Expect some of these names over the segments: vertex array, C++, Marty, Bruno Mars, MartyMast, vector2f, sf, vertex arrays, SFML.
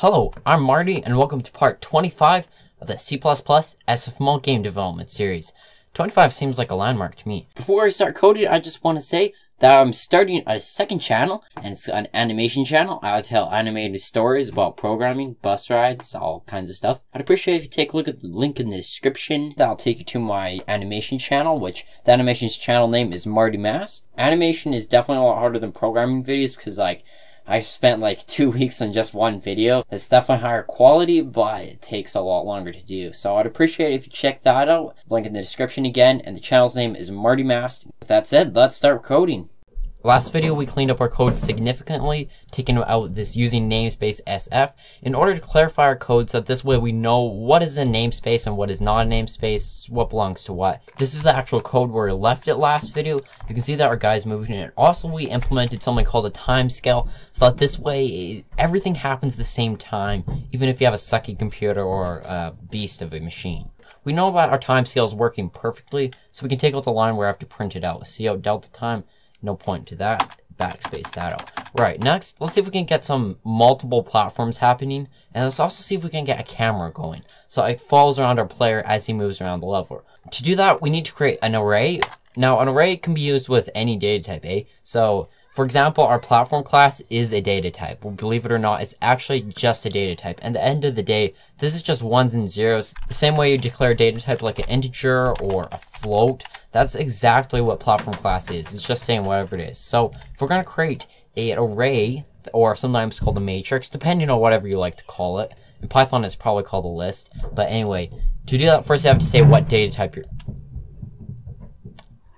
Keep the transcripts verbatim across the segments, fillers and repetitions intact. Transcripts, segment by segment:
Hello, I'm Marty, and welcome to part twenty-five of the C plus plus S F M L game development series. twenty-five seems like a landmark to me. Before I start coding, I just want to say that I'm starting a second channel, and it's an animation channel. I'll tell animated stories about programming, bus rides, all kinds of stuff. I'd appreciate if you take a look at the link in the description. That'll take you to my animation channel, which the animation's channel name is MartyMast. Animation is definitely a lot harder than programming videos because, like, I spent like two weeks on just one video. It's definitely higher quality, but it takes a lot longer to do. So I'd appreciate it if you check that out. Link in the description again, and the channel's name is MartyMast. With that said, let's start coding. Last video, we cleaned up our code significantly, taking out this using namespace S F in order to clarify our code so that this way we know what is a namespace and what is not a namespace, what belongs to what. This is the actual code where we left it last video. You can see that our guy's moving it. Also, we implemented something called a timescale so that this way everything happens at the same time, even if you have a sucky computer or a beast of a machine. We know that our timescale is working perfectly, so we can take out the line where I have to print it out. See out delta time. No point to that. Backspace that out. Right, next, let's see if we can get some multiple platforms happening, and let's also see if we can get a camera going, so it follows around our player as he moves around the level. To do that, we need to create an array. Now, an array can be used with any data type, eh? So, for example, our platform class is a data type. Well, believe it or not, it's actually just a data type. And at the end of the day, this is just ones and zeros. The same way you declare a data type like an integer or a float, that's exactly what platform class is. It's just saying whatever it is. So if we're going to create an array, or sometimes called a matrix, depending on whatever you like to call it. In Python, it's probably called a list. But anyway, to do that, first you have to say what data type you're...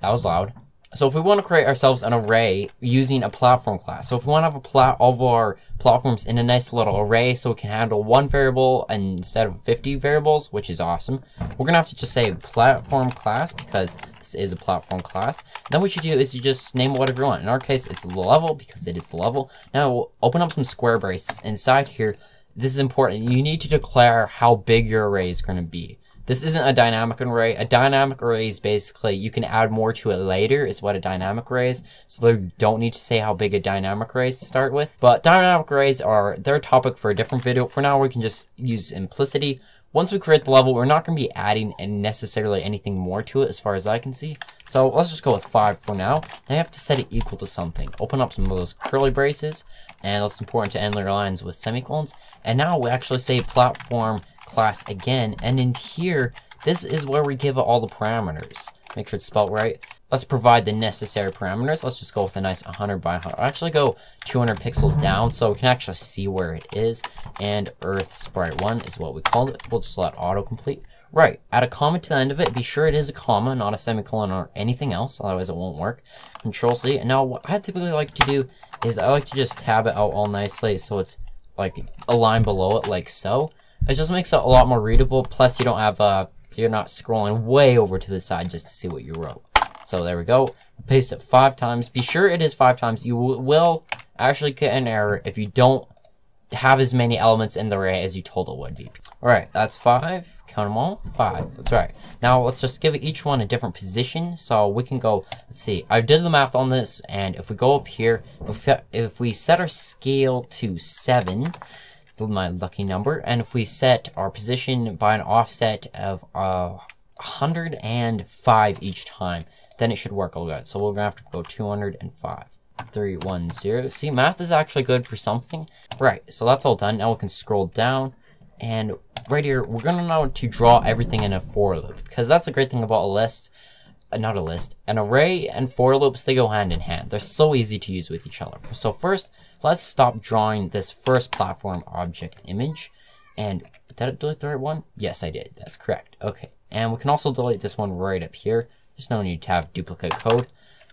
That was loud. So if we want to create ourselves an array using a platform class, so if we want to have a plat all of our platforms in a nice little array so we can handle one variable and instead of fifty variables, which is awesome, we're going to have to just say platform class because this is a platform class. And then what you do is you just name whatever you want. In our case, it's level because it is the level. Now we'll open up some square braces inside here. This is important. You need to declare how big your array is going to be. This isn't a dynamic array. A dynamic array is basically, you can add more to it later is what a dynamic array is. So they don't need to say how big a dynamic array is to start with. But dynamic arrays are, they're a topic for a different video. For now, we can just use implicity. Once we create the level, we're not going to be adding necessarily anything more to it as far as I can see. So let's just go with five for now. Now you have to set it equal to something. Open up some of those curly braces. And it's important to end their lines with semicolons. And now we actually say platform class again, and in here this is where we give it all the parameters. Make sure it's spelled right. Let's provide the necessary parameters. Let's just go with a nice one hundred by one hundred. I'll actually go two hundred pixels down so we can actually see where it is, and earth sprite one is what we called it. We'll just let autocomplete. Right, add a comma to the end of it. Be sure it is a comma, not a semicolon or anything else, otherwise it won't work. Control C. And now what I typically like to do is I like to just tab it out all nicely so it's like a line below it, like so. It just makes it a lot more readable, plus you don't have uh so you're not scrolling way over to the side just to see what you wrote. So there we go. Paste it five times. Be sure it is five times. You will actually get an error if you don't have as many elements in the array as you told it would be. Alright, that's five. Count them all. Five. That's right. Now let's just give each one a different position. So we can go, let's see, I did the math on this, and if we go up here, if, if we set our scale to seven, my lucky number, and if we set our position by an offset of uh, one hundred five each time, then it should work all good. So we're gonna have to go two hundred five. three one zero. See, math is actually good for something. Right, so that's all done. Now we can scroll down, and right here we're gonna know to draw everything in a for loop, because that's the great thing about a list. Not a list, an array and for loops, they go hand in hand. They're so easy to use with each other. So first, let's stop drawing this first platform object image. And did I delete the right one? Yes, I did. That's correct. Okay. And we can also delete this one right up here. There's no need to have duplicate code.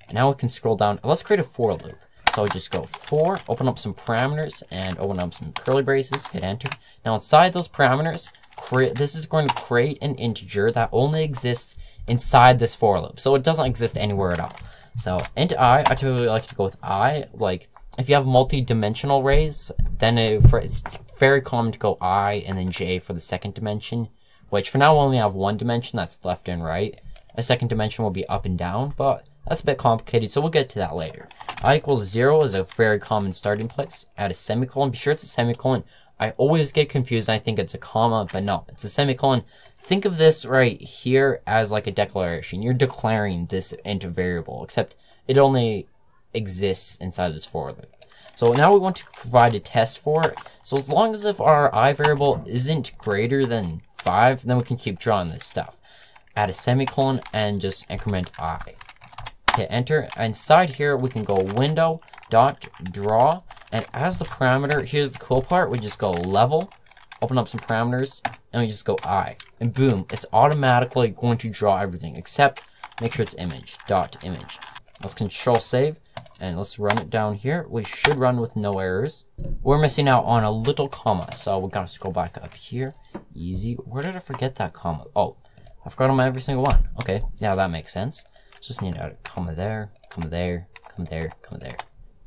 And now we can scroll down. Let's create a for loop. So just go for, open up some parameters and open up some curly braces, hit enter. Now inside those parameters, create, this is going to create an integer that only exists inside this for loop. So it doesn't exist anywhere at all. So int I, I typically like to go with I. Like if you have multi-dimensional arrays, then it, for, it's very common to go I and then J for the second dimension, which for now we only have one dimension, that's left and right. A second dimension will be up and down, but that's a bit complicated, so we'll get to that later. I equals zero is a very common starting place. Add a semicolon, be sure it's a semicolon. I always get confused. I think it's a comma, but no, it's a semicolon. Think of this right here as like a declaration. You're declaring this into variable, except it only exists inside this for loop. So now we want to provide a test for it. So as long as if our I variable isn't greater than five, then we can keep drawing this stuff. Add a semicolon and just increment I. Hit enter. Inside here, we can go window dot draw, and as the parameter, here's the cool part, we just go level, open up some parameters, and we just go I, and boom, it's automatically going to draw everything, except make sure it's image dot image. Let's control save, and let's run it down here. We should run with no errors. We're missing out on a little comma, so we gotta scroll back up here. Easy. Where did I forget that comma? Oh, I forgot on every single one. Okay, now that makes sense. Just need to add a comma there, comma there, comma there, comma there,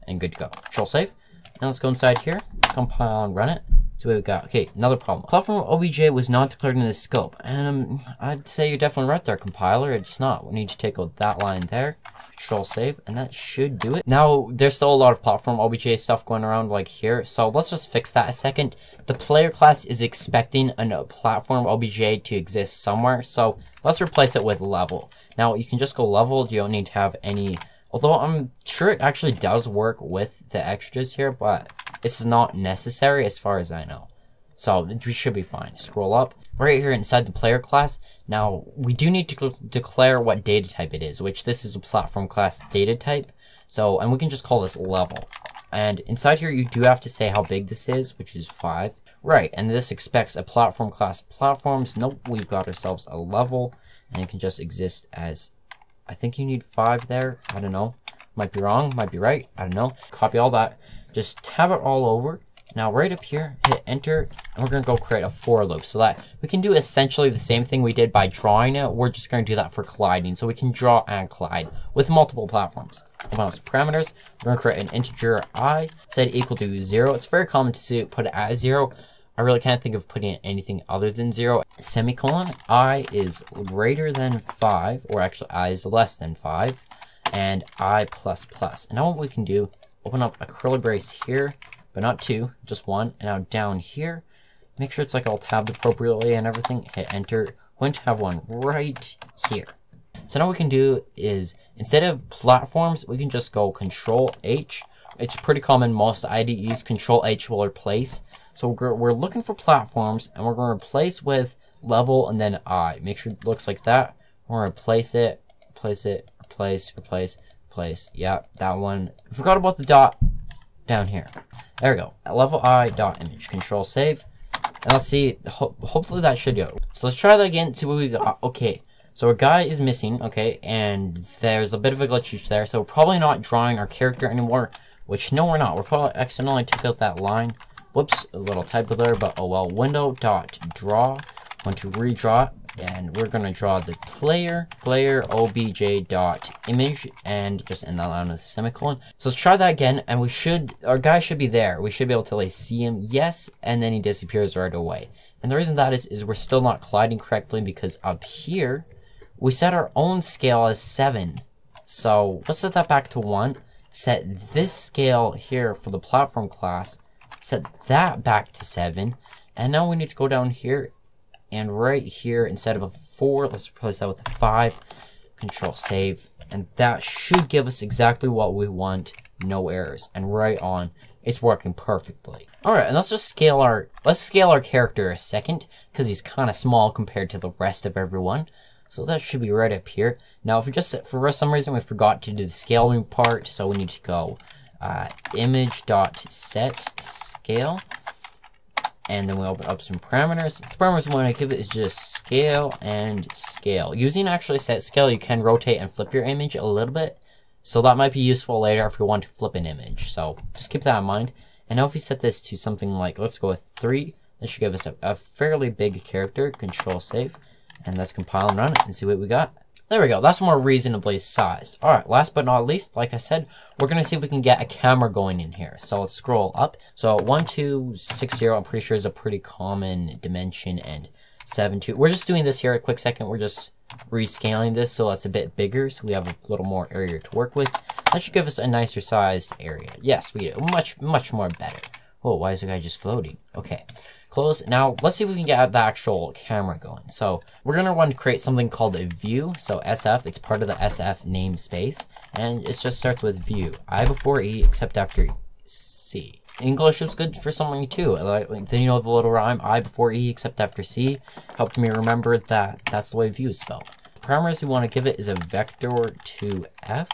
and good to go. Control save. Now let's go inside here, compile and run it. So what we got. Okay, another problem. Platform obj was not declared in this scope, and um, I'd say you're definitely right there, compiler. It's not. We need to take out that line there. Control save, and that should do it. Now there's still a lot of platform obj stuff going around like here, so let's just fix that a second. The player class is expecting a platform obj to exist somewhere, so let's replace it with level. Now you can just go level. You don't need to have any. Although I'm sure it actually does work with the extras here, but it's not necessary as far as I know. So we should be fine. Scroll up. Right here inside the player class, now we do need to declare what data type it is, which this is a platform class data type. So, and we can just call this level. And inside here, you do have to say how big this is, which is five. Right, and this expects a platform class platforms. Nope, we've got ourselves a level, and it can just exist as, I think you need five there. I don't know. Might be wrong, might be right. I don't know. Copy all that. Just tab it all over. Now right up here, hit enter, and we're going to go create a for loop so that we can do essentially the same thing we did by drawing it. We're just going to do that for colliding, so we can draw and collide with multiple platforms. Open up some parameters. We're going to create an integer I, set equal to zero. It's very common to see it put it at zero. I really can't think of putting anything other than zero. Semicolon, I is greater than five, or actually I is less than five, and I plus plus. And now what we can do, open up a curly brace here, but not two, just one. And now down here, make sure it's like all tabbed appropriately and everything. Hit enter. We're going to have one right here. So now what we can do is, instead of platforms, we can just go control H. It's pretty common, most I D Es, control H will replace. So we're, we're looking for platforms, and we're going to replace with level and then I. Make sure it looks like that. We're going to replace it, replace it, replace, replace, replace. Yeah, that one. I forgot about the dot down here. There we go. Level I dot image. Control save. And let's see. Ho hopefully that should go. So let's try that again. See what we got. Okay. So our guy is missing. Okay. And there's a bit of a glitch there. So we're probably not drawing our character anymore. Which, no, we're not. We're probably accidentally took out that line. Whoops, a little typo there, but oh well. Window dot draw. I'm going to redraw it, and we're going to draw the player, player obj dot image, and just end that line with a semicolon. So let's try that again, and we should, our guy should be there. We should be able to like see him, yes, and then he disappears right away. And the reason that is, is we're still not colliding correctly because up here, we set our own scale as seven. So let's set that back to one. Set this scale here for the platform class. Set that back to seven, and now we need to go down here, and right here, instead of a four, let's replace that with a five. Control save, and that should give us exactly what we want, no errors, and right on, it's working perfectly. All right, and let's just scale our, let's scale our character a second, because he's kind of small compared to the rest of everyone. So that should be right up here. Now, if we just, for some reason, we forgot to do the scaling part, so we need to go Uh, image dot set scale, and then we open up some parameters. The parameters we want to give it is just scale and scale. Using actually set scale, you can rotate and flip your image a little bit, so that might be useful later if you want to flip an image. So just keep that in mind. And now if we set this to something like, let's go with three, that should give us a, a fairly big character. Control save, and let's compile and run it and see what we got. There we go, that's more reasonably sized. All right, last but not least, like I said, we're gonna see if we can get a camera going in here. So let's scroll up. So one two six zero, I'm pretty sure is a pretty common dimension, and seven two. We're just doing this here a quick second. We're just rescaling this so that's a bit bigger, so we have a little more area to work with. That should give us a nicer sized area. Yes, we do, much, much more better. Whoa, why is the guy just floating? Okay, close. Now, let's see if we can get the actual camera going. So we're going to want to create something called a view. So S F, it's part of the S F namespace. And it just starts with view. I before E, except after C. English was good for something too. Like, then you know the little rhyme, I before E, except after C. Helped me remember that that's the way view is spelled. The parameters we want to give it is a vector two f.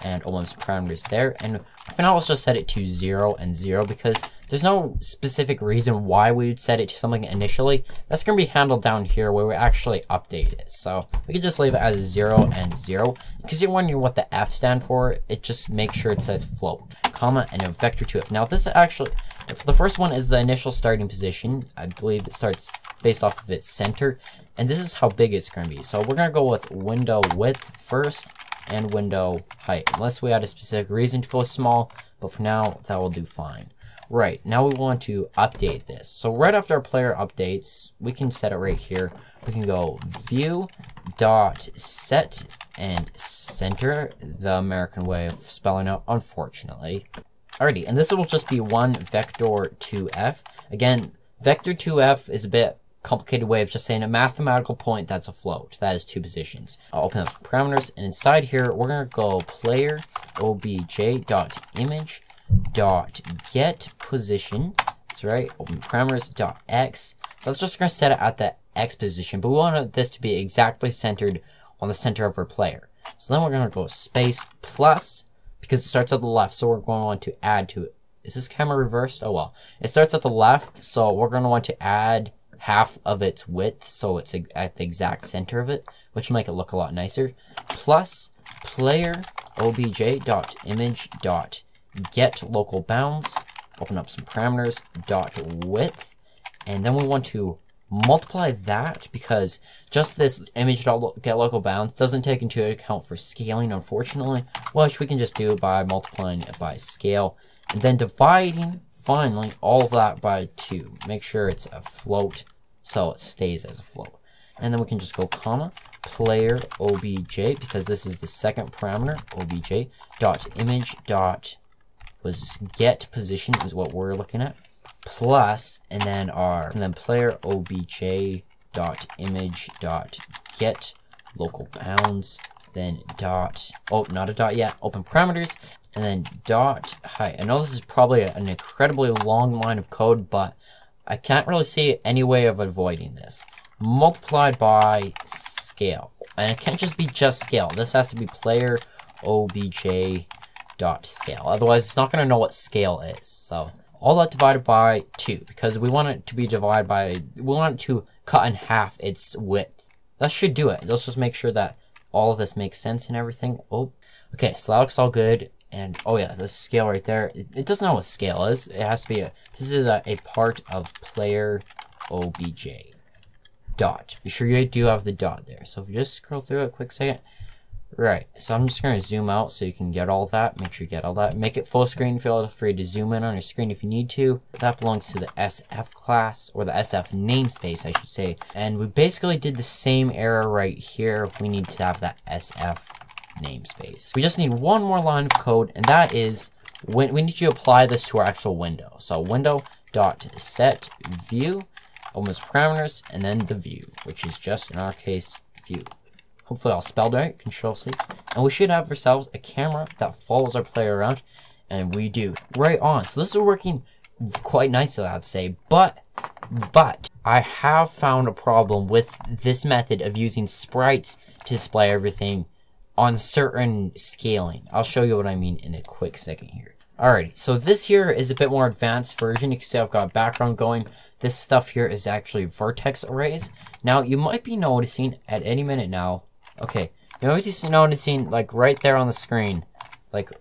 And O M S parameters there, and for now let's just set it to zero and zero because there's no specific reason why we would set it to something initially. That's going to be handled down here where we actually update it. So we can just leave it as zero and zero because you're wondering what the F stand for. It just makes sure it says float, comma, and a vector two f. Now this actually, if the first one is the initial starting position, I believe it starts based off of its center, and this is how big it's going to be. So we're going to go with window width first, and window height, unless we had a specific reason to go small, but for now that will do fine. Right, now we want to update this. So right after our player updates, we can set it right here. We can go view dot set and center, the American way of spelling out, unfortunately. Alrighty, and this will just be one vector two f. Again, vector two f is a bit complicated way of just saying a mathematical point that's a float. That is two positions. I'll open up the parameters, and inside here we're gonna go player obj dot image dot get position. That's right. Open parameters dot x. So that's just gonna set it at the x position, but we want this to be exactly centered on the center of our player. So then we're gonna go space plus because it starts at the left, so we're going to want to add to it. Is this camera reversed? Oh well. It starts at the left, so we're gonna want to add half of its width, so it's at the exact center of it, which will make it look a lot nicer. Plus player obj dot image dot get local bounds. Open up some parameters dot width, and then we want to multiply that because just this image dot get local bounds doesn't take into account for scaling, unfortunately, which we can just do by multiplying it by scale and then dividing. Finally, all of that by two. Make sure it's a float, so it stays as a float. And then we can just go comma player obj because this is the second parameter, obj dot image dot was just get position is what we're looking at. Plus and then our and then player obj dot image dot get local bounds. Then dot, oh, not a dot yet, open parameters, and then dot height. I know this is probably an incredibly long line of code, but I can't really see any way of avoiding this. Multiplied by scale. And it can't just be just scale. This has to be player obj dot scale. Otherwise, it's not going to know what scale is. So all that divided by two, because we want it to be divided by, we want it to cut in half its width. That should do it. Let's just make sure that all of this makes sense and everything. Oh, okay, so that looks all good. And oh yeah, the scale right there, it, it doesn't know what scale is. It has to be a, this is a, a part of player obj dot. Be sure you do have the dot there. So if you just scroll through it a quick second. Right, so I'm just gonna zoom out so you can get all that. Make sure you get all that. Make it full screen, feel free to zoom in on your screen if you need to. That belongs to the S F class, or the S F namespace, I should say. And we basically did the same error right here. We need to have that S F namespace. We just need one more line of code, and that is, when we need to apply this to our actual window. So window dot set view, almost parameters, and then the view, which is just, in our case, view. Hopefully all spelled right, control C. And we should have ourselves a camera that follows our player around, and we do, right on. So this is working quite nicely, I'd say, but, but, I have found a problem with this method of using sprites to display everything on certain scaling. I'll show you what I mean in a quick second here. Alrighty, so this here is a bit more advanced version. You can see I've got background going. This stuff here is actually vertex arrays. Now, you might be noticing at any minute now, okay, you might be noticing, like, right there on the screen, like,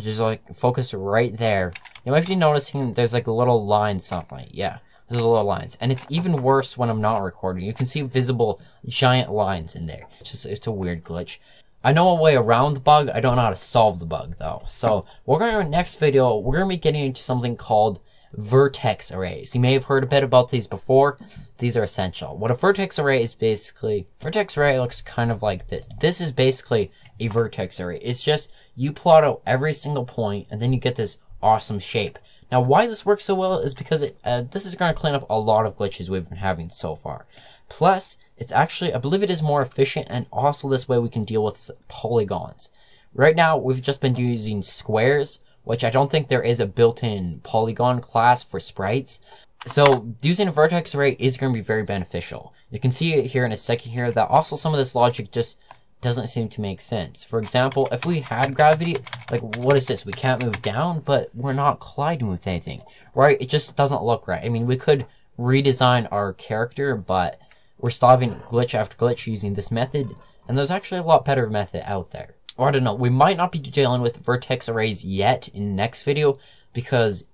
just, like, focus right there. You might be noticing there's, like, a little line something. Yeah, there's little lines. And it's even worse when I'm not recording. You can see visible giant lines in there. It's just, it's a weird glitch. I know a way around the bug. I don't know how to solve the bug, though. So, we're going to, in the next video, we're going to be getting into something called vertex arrays. You may have heard a bit about these before. These are essential. What a vertex array is basically, vertex array looks kind of like this. This is basically a vertex array. It's just you plot out every single point and then you get this awesome shape. Now, why this works so well is because it, uh, this is going to clean up a lot of glitches we've been having so far. Plus, it's actually, I believe it is more efficient, and also this way we can deal with polygons. Right now, we've just been using squares, which I don't think there is a built-in polygon class for sprites. So using a vertex array is going to be very beneficial. You can see it here in a second here that also some of this logic just doesn't seem to make sense. For example, if we had gravity, like what is this? We can't move down, but we're not colliding with anything, right? It just doesn't look right. I mean, we could redesign our character, but we're still having glitch after glitch using this method, and there's actually a lot better method out there. Or I don't know, we might not be dealing with vertex arrays yet in the next video, because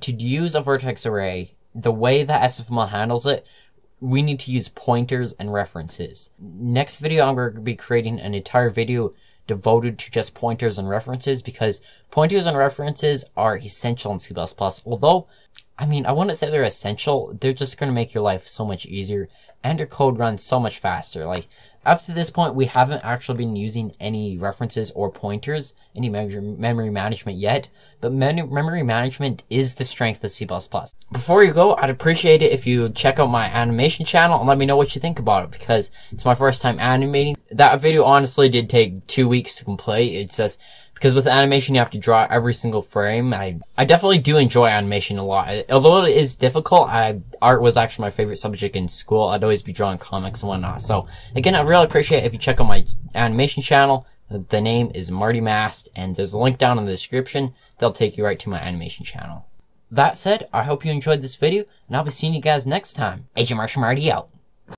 to use a vertex array, the way that S F M L handles it, we need to use pointers and references. Next video, I'm going to be creating an entire video devoted to just pointers and references, because pointers and references are essential in C plus plus. Although, I mean, I wouldn't say they're essential. They're just going to make your life so much easier and your code run so much faster. Like, up to this point, we haven't actually been using any references or pointers, any memory management yet, but memory management is the strength of C plus plus. Before you go, I'd appreciate it if you check out my animation channel and let me know what you think about it, because it's my first time animating. That video honestly did take two weeks to complete. It's just because with animation, you have to draw every single frame. I, I definitely do enjoy animation a lot. Although it is difficult, I, art was actually my favorite subject in school. I'd always be drawing comics and whatnot. So again, I really appreciate it if you check out my animation channel. The name is MartyMast, and there's a link down in the description. They'll take you right to my animation channel. That said, I hope you enjoyed this video, and I'll be seeing you guys next time. Agent Martian Marty out.